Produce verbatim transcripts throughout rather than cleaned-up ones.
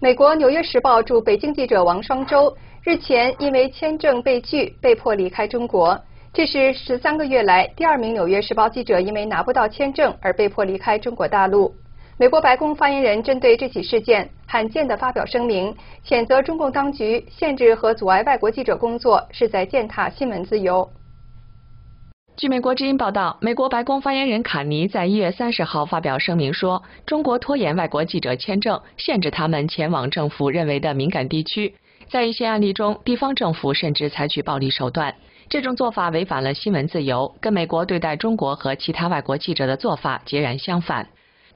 美国《纽约时报》驻北京记者王双周日前因为签证被拒，被迫离开中国。这是十三个月来第二名《纽约时报》记者因为拿不到签证而被迫离开中国大陆。美国白宫发言人针对这起事件罕见地发表声明，谴责中共当局限制和阻碍外国记者工作是在践踏新闻自由。 据美国之音报道，美国白宫发言人卡尼在一月三十号发表声明说，中国拖延外国记者签证，限制他们前往政府认为的敏感地区。在一些案例中，地方政府甚至采取暴力手段。这种做法违反了新闻自由，跟美国对待中国和其他外国记者的做法截然相反。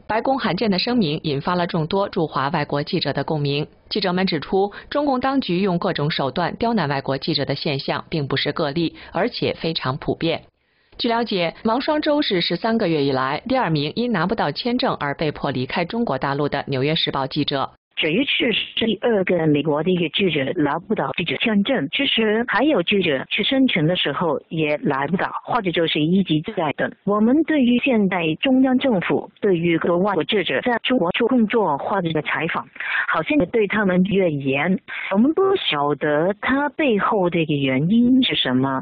白宫罕见的声明引发了众多驻华外国记者的共鸣。记者们指出，中共当局用各种手段刁难外国记者的现象并不是个例，而且非常普遍。据了解，王双周是十三个月以来第二名因拿不到签证而被迫离开中国大陆的《纽约时报》记者。 这一次是第二个美国的一个记者拿不到记者签证，其实还有记者去申请的时候也拿不到，或者就是一直在等。我们对于现在中央政府对于国外的记者在中国做工作或者采访，好像对他们越严，我们不晓得他背后的一个原因是什么。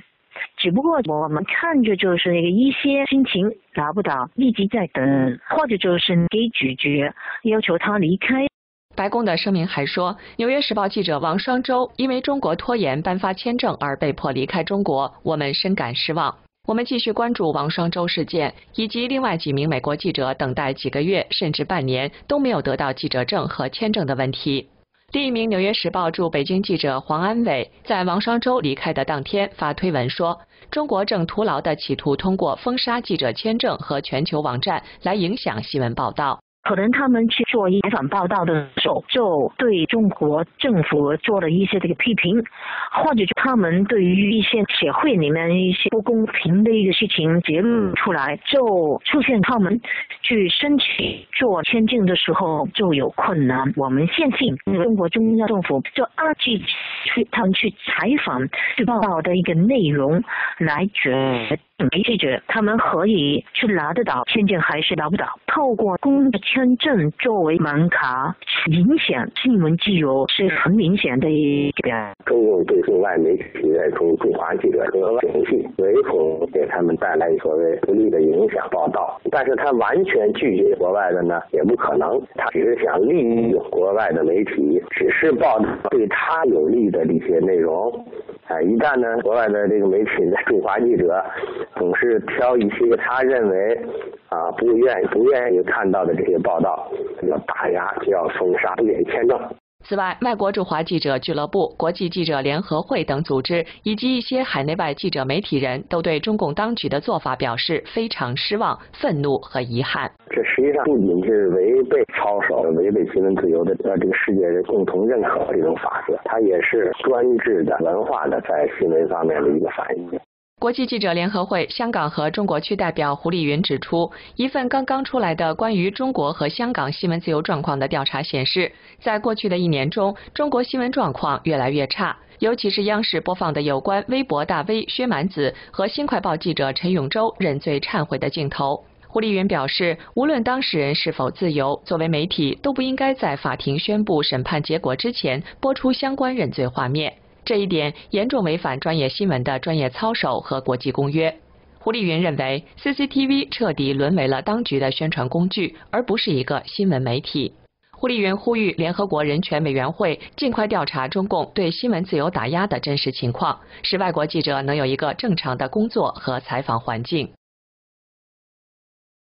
只不过我们看着就是那个一些心情拿不到，立即在等，或者就是给拒绝，要求他离开。 白宫的声明还说，《纽约时报》记者王双周因为中国拖延颁发签证而被迫离开中国，我们深感失望。我们继续关注王双周事件，以及另外几名美国记者等待几个月甚至半年都没有得到记者证和签证的问题。另一名《纽约时报》驻北京记者黄安伟在王双周离开的当天发推文说，中国正徒劳地企图通过封杀记者签证和全球网站来影响新闻报道。 可能他们去做采访报道的时候，就对中国政府做了一些这个批评，或者他们对于一些社会里面一些不公平的一个事情揭露出来，就出现他们去申请做签证的时候就有困难。我们相信中国中央政府就按照去他们去采访去报道的一个内容来决定记者他们可以去拿得到签证还是拿不到，透过工作。 签证作为门槛，影响新闻自由是很明显的一点。中共对境外媒体在中驻华记者和警惕唯恐给他们带来所谓不利的影响报道，但是他完全拒绝国外的呢，也不可能。他只是想利用国外的媒体，只是报道对他有利的这些内容。啊，一旦呢，国外的这个媒体的驻华记者总是挑一些他认为啊不愿不愿意看到的这些。 报道要打压，就要封杀，不给签证。此外，外国驻华记者俱乐部、国际记者联合会等组织，以及一些海内外记者、媒体人都对中共当局的做法表示非常失望、愤怒和遗憾。这实际上不仅是违背操守、违背新闻自由的呃这个世界人共同认可的这种法则，它也是专制的文化的在新闻方面的一个反应。 国际记者联合会香港和中国区代表胡丽云指出，一份刚刚出来的关于中国和香港新闻自由状况的调查显示，在过去的一年中，中国新闻状况越来越差。尤其是央视播放的有关微博大 V 薛蛮子和新快报记者陈永洲认罪忏悔的镜头。胡丽云表示，无论当事人是否自由，作为媒体都不应该在法庭宣布审判结果之前播出相关认罪画面。 这一点严重违反专业新闻的专业操守和国际公约。胡丽云认为 ，C C T V 彻底沦为了当局的宣传工具，而不是一个新闻媒体。胡丽云呼吁联合国人权委员会尽快调查中共对新闻自由打压的真实情况，使外国记者能有一个正常的工作和采访环境。